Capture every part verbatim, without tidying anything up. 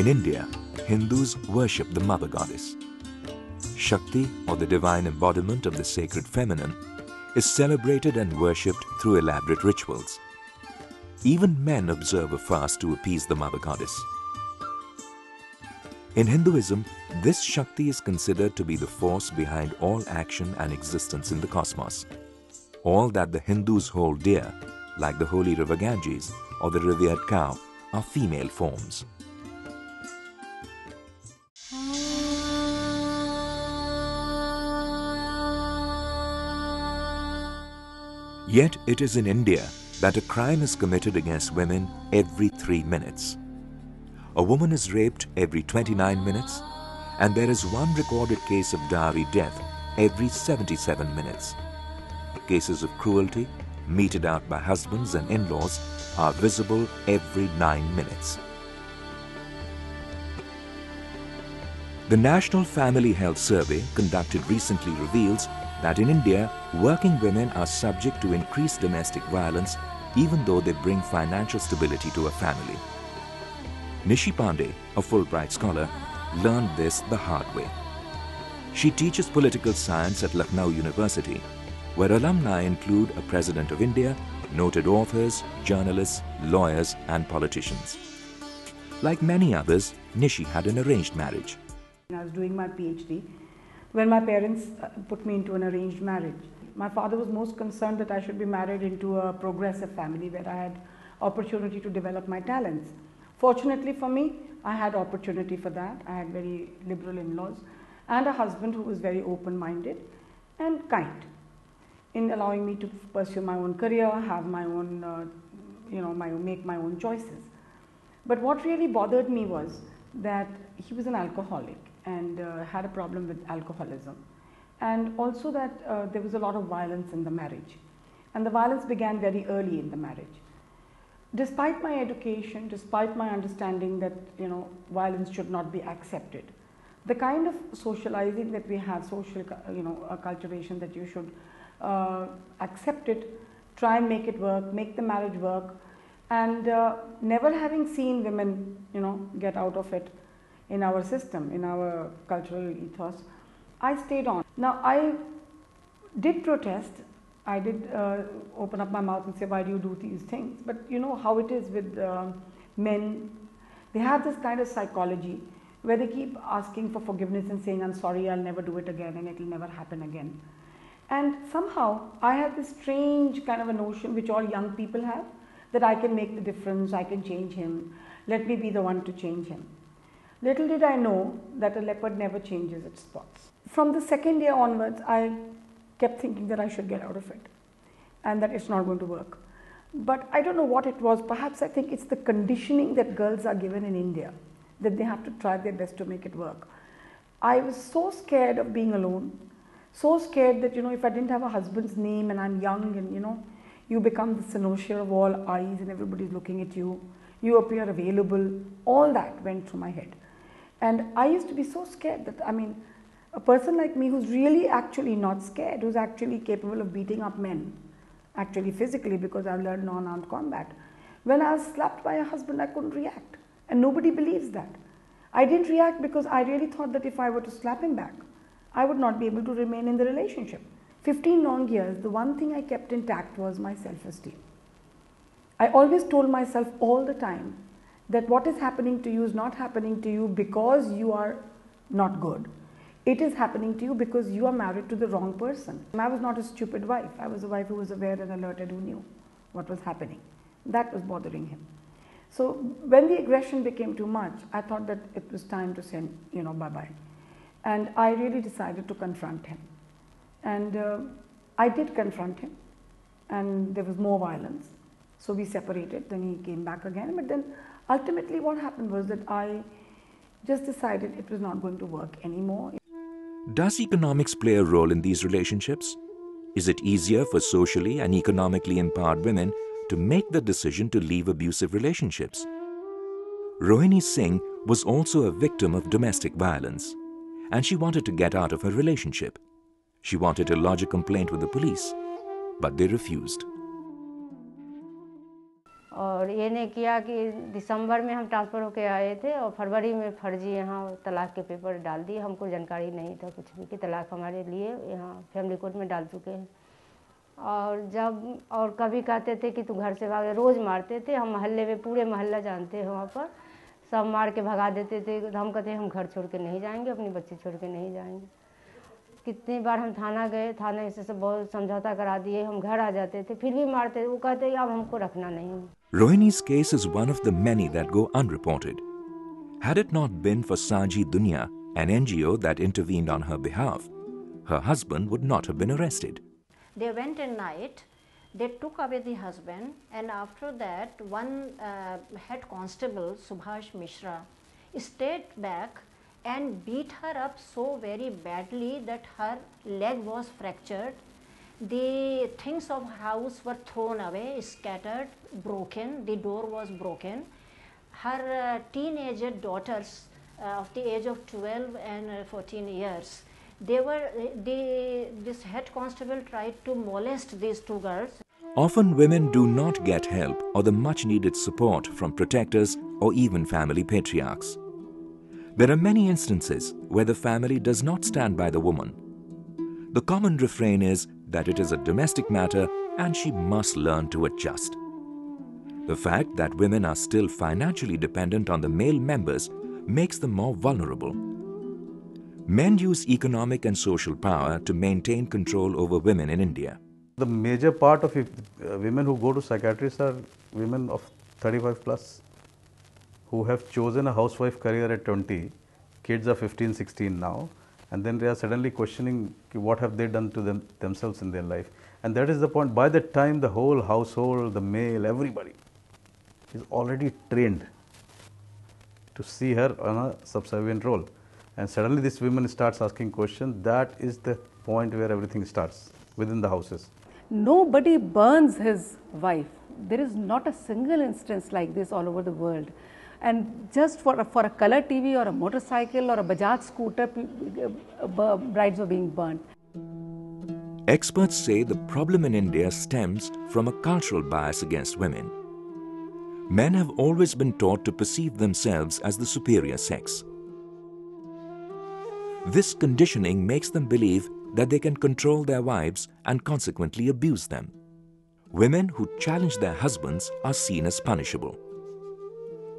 In India, Hindus worship the mother goddess. Shakti, or the divine embodiment of the sacred feminine, is celebrated and worshipped through elaborate rituals. Even men observe a fast to appease the mother goddess. In Hinduism, this Shakti is considered to be the force behind all action and existence in the cosmos. All that the Hindus hold dear, like the holy river Ganges or the revered cow, are female forms. Yet it is in India that a crime is committed against women every three minutes. A woman is raped every twenty-nine minutes, and there is one recorded case of dowry death every seventy-seven minutes. Cases of cruelty, meted out by husbands and in-laws, are visible every nine minutes. The National Family Health Survey conducted recently reveals that in India, working women are subject to increased domestic violence even though they bring financial stability to a family. Nishi Pandey, a Fulbright scholar, learned this the hard way. She teaches political science at Lucknow University, where alumni include a president of India, noted authors, journalists, lawyers, and politicians. Like many others, Nishi had an arranged marriage. I was doing my PhD when my parents put me into an arranged marriage. My father was most concerned that I should be married into a progressive family where I had opportunity to develop my talents. Fortunately for me, I had opportunity for that. I had very liberal in-laws and a husband who was very open-minded and kind in allowing me to pursue my own career, have my own, uh, you know, my, make my own choices. But what really bothered me was that he was an alcoholic and uh, had a problem with alcoholism. And also that uh, there was a lot of violence in the marriage. And the violence began very early in the marriage. Despite my education, despite my understanding that, you know, violence should not be accepted, the kind of socializing that we have, social, you know, acculturation that you should uh, accept it, try and make it work, make the marriage work, and uh, never having seen women, you know, get out of it in our system, in our cultural ethos, I stayed on. Now, I did protest. I did uh, open up my mouth and say, why do you do these things? But you know how it is with uh, men. They have this kind of psychology where they keep asking for forgiveness and saying, I'm sorry, I'll never do it again and it'll never happen again. And somehow I have this strange kind of a notion which all young people have, that I can make the difference, I can change him, let me be the one to change him. Little did I know that a leopard never changes its spots. From the second year onwards, I kept thinking that I should get out of it and that it's not going to work. But I don't know what it was. Perhaps I think it's the conditioning that girls are given in India, that they have to try their best to make it work. I was so scared of being alone, so scared that, you know, if I didn't have a husband's name and I'm young and, you know, you become the cynosure of all eyes and everybody's looking at you, you appear available, all that went through my head. And I used to be so scared that, I mean, a person like me who's really actually not scared, who's actually capable of beating up men, actually physically, because I've learned non-armed combat. When I was slapped by a husband, I couldn't react. And nobody believes that. I didn't react because I really thought that if I were to slap him back, I would not be able to remain in the relationship. fifteen long years, the one thing I kept intact was my self-esteem. I always told myself all the time that what is happening to you is not happening to you because you are not good. It is happening to you because you are married to the wrong person. I was not a stupid wife. I was a wife who was aware and alerted, who knew what was happening. That was bothering him. So when the aggression became too much, I thought that it was time to say, you know, bye-bye. And I really decided to confront him. And uh, I did confront him. And there was more violence. So we separated. Then he came back again. But then ultimately what happened was that I just decided it was not going to work anymore. Does economics play a role in these relationships? Is it easier for socially and economically empowered women to make the decision to leave abusive relationships? Rohini Singh was also a victim of domestic violence, and she wanted to get out of her relationship. She wanted to lodge a complaint with the police, but they refused. Uh, और ये ने किया कि दिसंबर में हम transfer होकर आए थे और फरवरी में फर्जी यहाँ तलाक के पेपर डाल दिए। हमको जानकारी नहीं था कुछ भी कि तलाक हमारे लिए यहाँ फैमिली कोर्ट में डाल चुके हैं। और जब और कभी कहते थे कि तू घर से भागे, रोज़ मारते थे। हम मोहल्ले में, पूरे मोहल्ला जानते हैं, वहाँ पर सब मार के भगा देते थे। हम कहते हम घर छोड़ के नहीं जाएंगे, अपनी बच्ची छोड़ के नहीं जाएंगे। कितनी बार हम थाना गए, थाने से सब बहुत समझौता करा दिए। हम घर आ जाते थे, फिर भी मारते थे। वो कहते अब हमको रखना नहीं। Rohini's case is one of the many that go unreported. Had it not been for Saji Dunya, an N G O that intervened on her behalf, her husband would not have been arrested. They went at night. They took away the husband, and after that, one uh, head constable, Subhash Mishra, stayed back and beat her up so very badly that her leg was fractured. The things of her house were thrown away, scattered, broken. The door was broken. Her uh, teenager daughters uh, of the age of twelve and uh, fourteen years, they were, the, this head constable tried to molest these two girls. Often women do not get help or the much needed support from protectors or even family patriarchs. There are many instances where the family does not stand by the woman. The common refrain is that it is a domestic matter and she must learn to adjust. The fact that women are still financially dependent on the male members makes them more vulnerable. Men use economic and social power to maintain control over women in India. The major part of women who go to psychiatrists are women of thirty-five plus. Who have chosen a housewife career at twenty, kids are fifteen, sixteen now, and then they are suddenly questioning what have they done to them, themselves in their life. And that is the point. By that time, the whole household, the male, everybody is already trained to see her on a subservient role. And suddenly this woman starts asking questions. That is the point where everything starts, within the houses. Nobody burns his wife. There is not a single instance like this all over the world. And just for a, for a color T V or a motorcycle or a Bajaj scooter, brides were being burnt. Experts say the problem in India stems from a cultural bias against women. Men have always been taught to perceive themselves as the superior sex. This conditioning makes them believe that they can control their wives and consequently abuse them. Women who challenge their husbands are seen as punishable.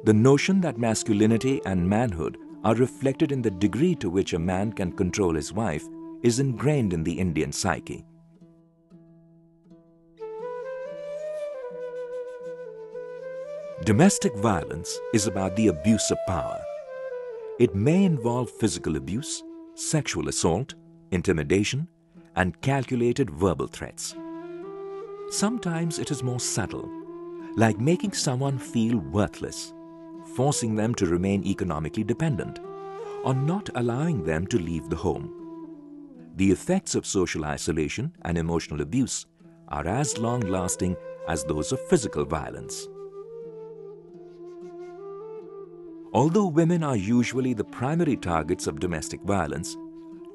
The notion that masculinity and manhood are reflected in the degree to which a man can control his wife is ingrained in the Indian psyche. Domestic violence is about the abuse of power. It may involve physical abuse, sexual assault, intimidation, and calculated verbal threats. Sometimes it is more subtle, like making someone feel worthless, forcing them to remain economically dependent, or not allowing them to leave the home. The effects of social isolation and emotional abuse are as long-lasting as those of physical violence. Although women are usually the primary targets of domestic violence,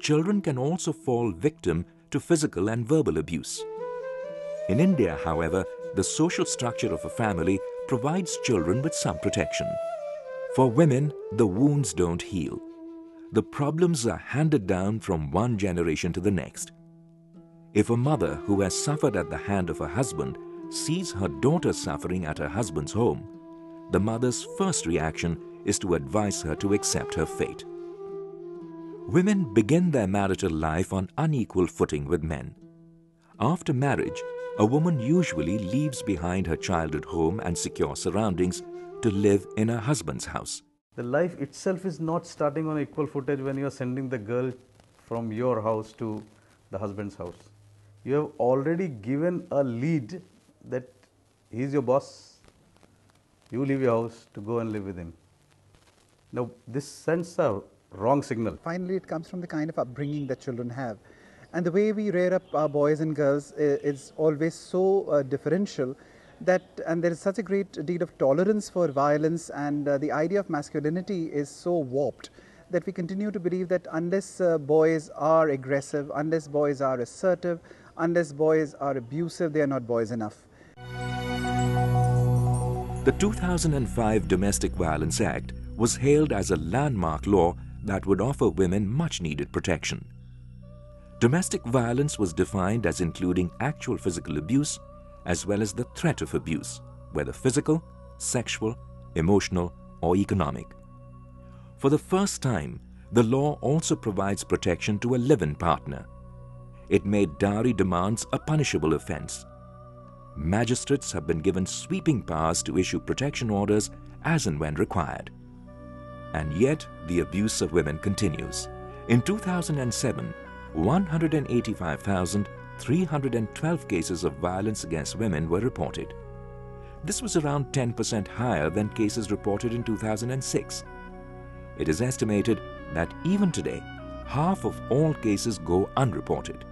children can also fall victim to physical and verbal abuse. In India, however, the social structure of a family provides children with some protection. For women, the wounds don't heal. The problems are handed down from one generation to the next. If a mother who has suffered at the hand of her husband sees her daughter suffering at her husband's home, the mother's first reaction is to advise her to accept her fate. Women begin their marital life on unequal footing with men. After marriage, a woman usually leaves behind her childhood home and secure surroundings to live in her husband's house. The life itself is not starting on equal footage when you are sending the girl from your house to the husband's house. You have already given a lead that he is your boss, you leave your house to go and live with him. Now this sends a wrong signal. Finally, it comes from the kind of upbringing that children have. And the way we rear up our boys and girls is always so uh, differential that, and there is such a great deal of tolerance for violence, and uh, the idea of masculinity is so warped that we continue to believe that unless uh, boys are aggressive, unless boys are assertive, unless boys are abusive, they are not boys enough. The two thousand five Domestic Violence Act was hailed as a landmark law that would offer women much-needed protection. Domestic violence was defined as including actual physical abuse as well as the threat of abuse, whether physical, sexual, emotional, or economic. For the first time, the law also provides protection to a live-in partner. It made dowry demands a punishable offense. Magistrates have been given sweeping powers to issue protection orders as and when required. And yet, the abuse of women continues. In two thousand seven, one hundred eighty-five thousand three hundred twelve cases of violence against women were reported. This was around ten percent higher than cases reported in two thousand six. It is estimated that even today, half of all cases go unreported.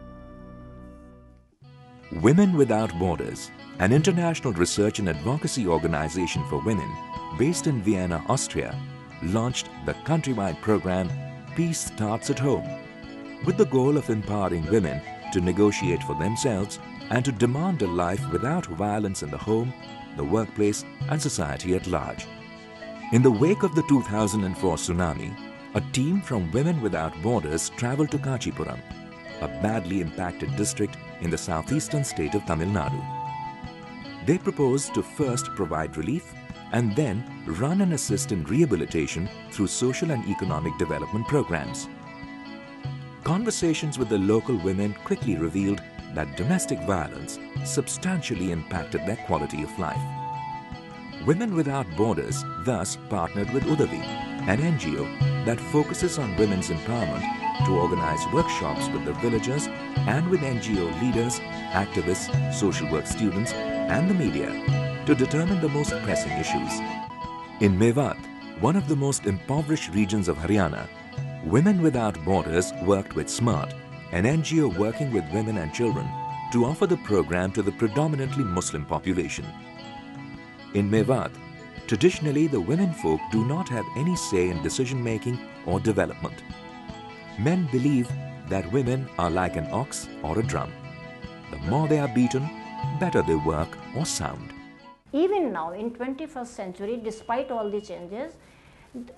Women Without Borders, an international research and advocacy organization for women based in Vienna, Austria, launched the countrywide program Peace Starts at Home, with the goal of empowering women to negotiate for themselves and to demand a life without violence in the home, the workplace and society at large. In the wake of the two thousand four tsunami, a team from Women Without Borders traveled to Kanchipuram, a badly impacted district in the southeastern state of Tamil Nadu. They proposed to first provide relief and then run and assist in rehabilitation through social and economic development programs. Conversations with the local women quickly revealed that domestic violence substantially impacted their quality of life. Women Without Borders thus partnered with Udavi, an N G O that focuses on women's empowerment, to organize workshops with the villagers and with N G O leaders, activists, social work students and the media to determine the most pressing issues. In Mewat, one of the most impoverished regions of Haryana, Women Without Borders worked with SMART, an N G O working with women and children, to offer the program to the predominantly Muslim population. In Mewat, traditionally the women folk do not have any say in decision-making or development. Men believe that women are like an ox or a drum. The more they are beaten, better they work or sound. Even now, in twenty-first century, despite all the changes,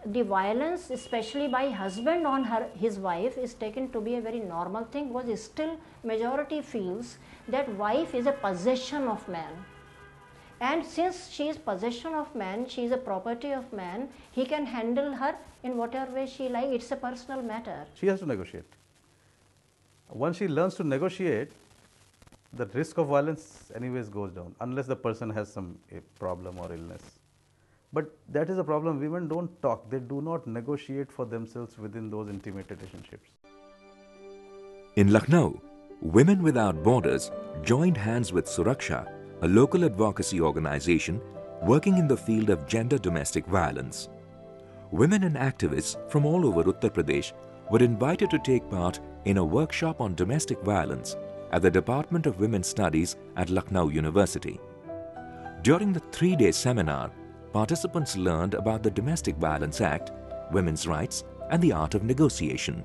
the violence, especially by husband on her, his wife, is taken to be a very normal thing, because still majority feels that wife is a possession of man. And since she is possession of man, she is a property of man, he can handle her in whatever way she likes. It's a personal matter. She has to negotiate. Once she learns to negotiate, the risk of violence anyways goes down, unless the person has some a problem or illness. But that is a problem. Women don't talk. They do not negotiate for themselves within those intimate relationships. In Lucknow, Women Without Borders joined hands with Suraksha, a local advocacy organization working in the field of gender domestic violence. Women and activists from all over Uttar Pradesh were invited to take part in a workshop on domestic violence at the Department of Women's Studies at Lucknow University. During the three-day seminar, participants learned about the Domestic Violence Act, women's rights, and the art of negotiation.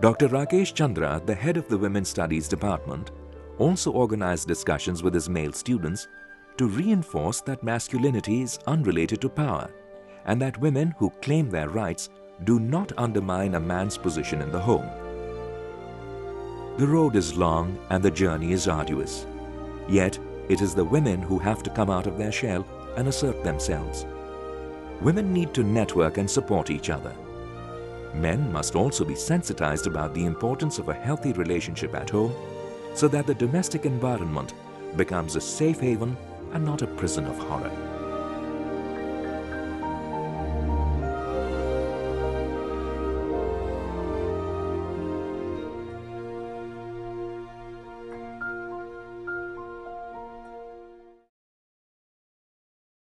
Doctor Rakesh Chandra, the head of the Women's Studies Department, also organized discussions with his male students to reinforce that masculinity is unrelated to power and that women who claim their rights do not undermine a man's position in the home. The road is long and the journey is arduous. Yet, it is the women who have to come out of their shell and assert themselves. Women need to network and support each other. Men must also be sensitized about the importance of a healthy relationship at home so that the domestic environment becomes a safe haven and not a prison of horror.